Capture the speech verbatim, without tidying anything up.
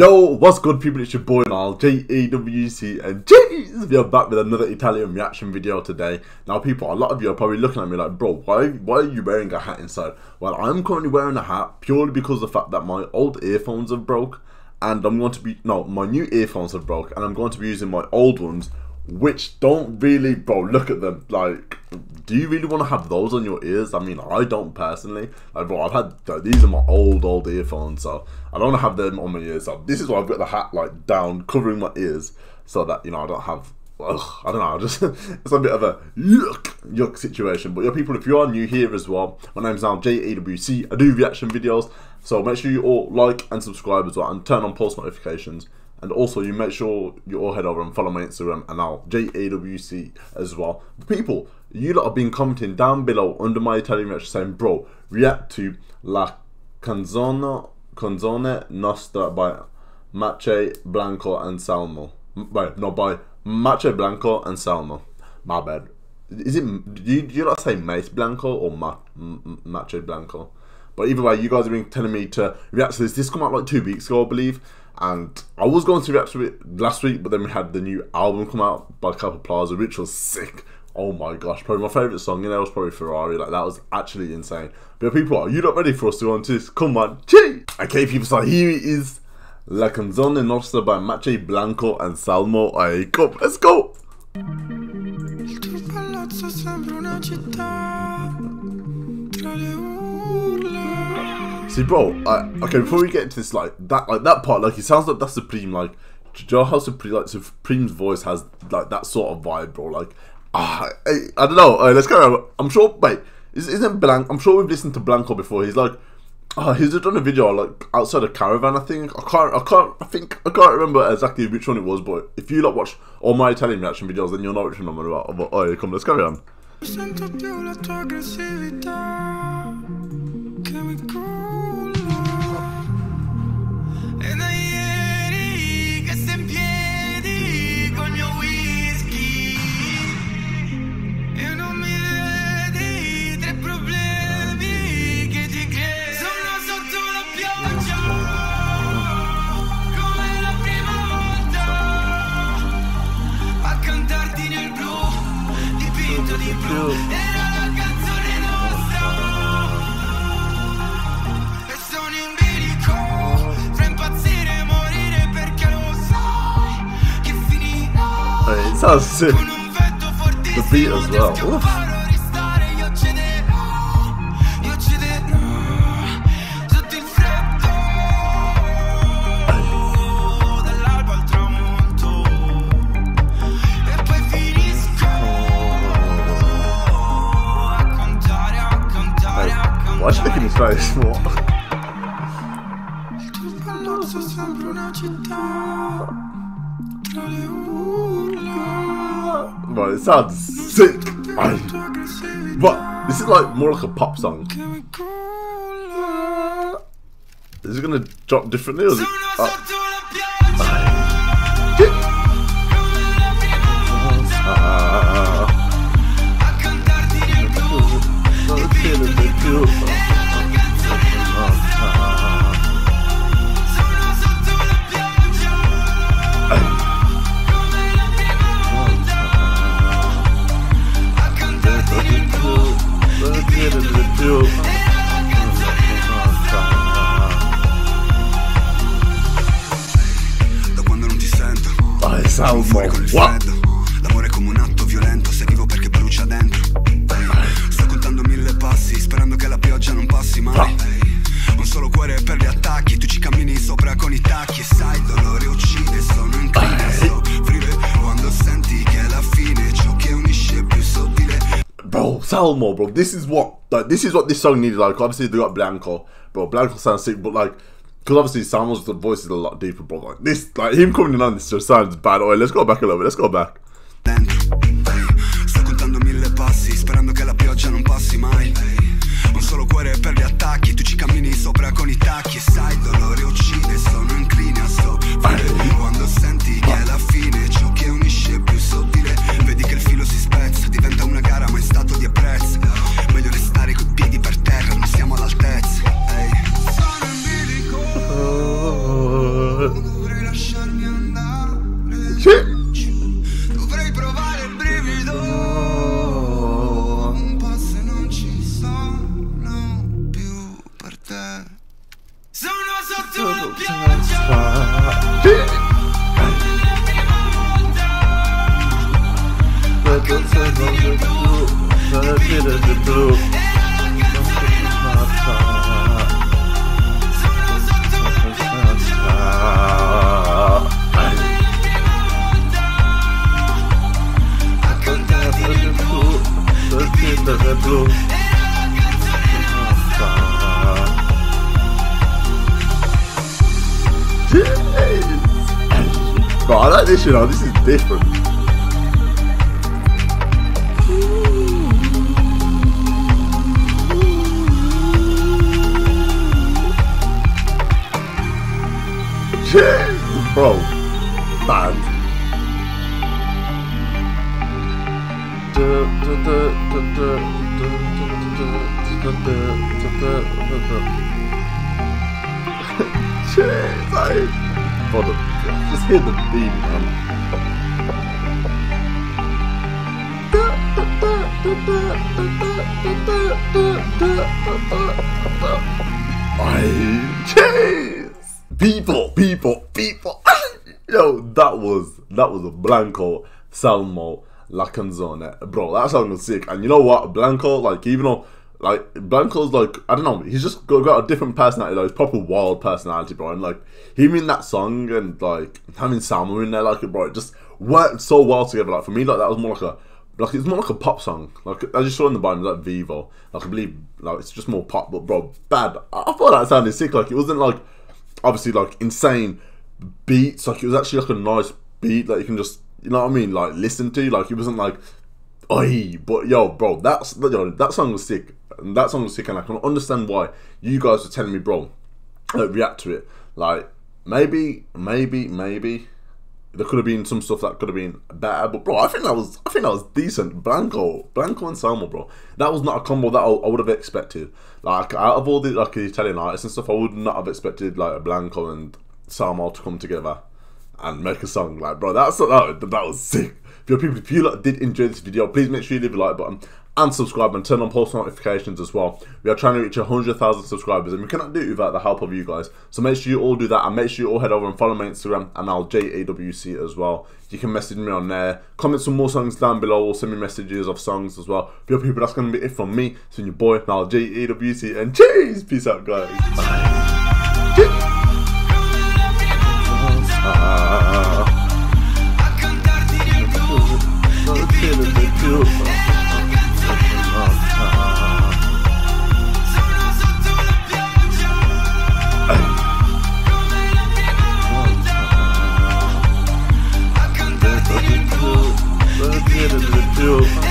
Yo, what's good people, it's your boy Nyal J A W C, and jeez, we are back with another Italian reaction video today. Now people, a lot of you are probably looking at me like, bro, why, why are you wearing a hat inside? Well, I'm currently wearing a hat purely because of the fact that my old earphones have broke, and I'm going to be, no, my new earphones have broke, and I'm going to be using my old ones, which don't really, bro, look at them, like, do you really want to have those on your ears? I mean, I don't personally. Like, bro, I've had, these are my old, old earphones, so I don't want to have them on my ears. So this is why I've got the hat, like, down, covering my ears, so that, you know, I don't have, ugh, I don't know, just, it's a bit of a yuck, yuck situation. But, yeah, people, if you are new here as well, my name's Nyal J A W C, I do reaction videos, so make sure you all like and subscribe as well, and turn on post notifications. And also, you make sure you all head over and follow my Instagram, and Nyal J A W C as well. People, you lot have been commenting down below under my Italian reaction saying, bro, react to La Canzone, Canzone Nostra by Mace, Blanco and Salmo. By, no, by Mace, Blanco and Salmo. My bad. Is it, do you, do you lot say Mace Blanco or Ma, M Mace Blanco? But either way, you guys have been telling me to react to this. This came out like two weeks ago, I believe. And I was going to react to it last week, but then we had the new album come out by Capo Plaza, which was sick. Oh my gosh, probably my favourite song in there was probably Ferrari. Like, that was actually insane. But people, are you not ready for us to go on to this? Come on, gee! Okay people, so here it is. La Canzone Nostra by Mace, Blanco and Salmo. Aye, come, let's go! Il tuo palazzo sembra una città tra le urla. See bro, I, okay, before we get into this, like, that like that part, like, it sounds like that's Supreme, like, do you know how Supreme, like, Supreme's voice has, like, that sort of vibe, bro, like, ah, I, I don't know, uh, let's go, I'm sure, wait, isn't Blanco, I'm sure we've listened to Blanco before, he's like, oh, he's done a video, like, outside a caravan, I think, I can't, I can't, I think, I can't remember exactly which one it was, but if you, like, watch all my Italian reaction videos, then you'll know which one I'm on about, but, oh, yeah, come, let's carry on. It sounds sick. The beat as well. Oof. Why should I give him his face? What? Bro, it sounds sick. I, but this is like more like a pop song. Is it gonna drop differently or is it up? Sound fuori con il freddo. L'amore è come un atto violento, se vivo perché brucia dentro. Sto contando mille passi, sperando che la pioggia non passi mai. Un solo cuore per gli attacchi, tu ci cammini sopra con i tacchi. Sai, il dolore uccide, sono in crisi, soffrire quando senti che alla fine ciò che unisce è più sottile. Bro, Salmo, bro, this is what, like, this is what this song needed. Like, obviously they got Blanco, bro. Blanco sounds sick, but like, because obviously Salmo's voice is a lot deeper, bro. Like this, like him coming in on this just sounds bad. Alright, let's go back a little bit. Let's go back. Sto contando mille passi, sperando che la pioggia non passi mai. Un solo cuore per gli attacchi, tu ci cammini sopra con i tacchi. E sai, il dolore uccide, sono inclina, so quando senti che alla fine ciò che unisce è più sottile. Vedi che il filo si spezza, diventa una gara ma in stato di apprezzo. Meglio restare coi piedi per terra, non siamo all'altezza. Oh lasciarmi andare. Sì. Dovrei provare il brivido. Un po' se non ci sono più per te. Sono sotto la pioggia. Sì. La canzone blu, sarà piena di blu. Bro, I like this, you know, this is different. Bro, bad. Shit, like, hold on, just hear the theme, man. Cheers! People, people, people. Yo, that was, that was a Blanco, Salmo, La Canzone. Bro, that song was sick. And you know what? Blanco, like, even though, like, Blanco's, like, I don't know, he's just got, got a different personality, like, his proper wild personality, bro. And, like, him in that song and, like, having Salmo in there, like, bro, it just worked so well together. Like, for me, like, that was more like a, like, it's more like a pop song. Like, as you saw in the bottom, like, Vivo. Like, I believe, like, it's just more pop, but, bro, bad. I thought that sounded sick. Like, it wasn't, like, obviously, like, insane beats. Like, it was actually, like, a nice beat that you can just, you know what I mean, like, listen to. Like, it wasn't like, oi, but yo, bro, that's, yo, that song was sick. And that song was sick, and I can understand why you guys were telling me, bro, like, react to it. Like, maybe, maybe, maybe there could have been some stuff that could have been better, but bro, I think that was, I think that was decent. Blanco, Blanco and Salmo, bro, that was not a combo that I, I would have expected. Like, out of all the, like, the Italian artists and stuff, I would not have expected, like, a Blanco and Salmo to come together and make a song. Like, bro, that's, that, that was sick. If, you're people, if you like, did enjoy this video, please make sure you leave a like button and subscribe and turn on post notifications as well. We are trying to reach one hundred thousand subscribers, and we cannot do it without the help of you guys. So make sure you all do that, and make sure you all head over and follow my Instagram, and Nyal J A W C as well. You can message me on there. Comment some more songs down below, or send me messages of songs as well. For your people, that's going to be it from me. It's been your boy, Nyal J A W C, and cheers! Peace out, guys. Bye. Thank you.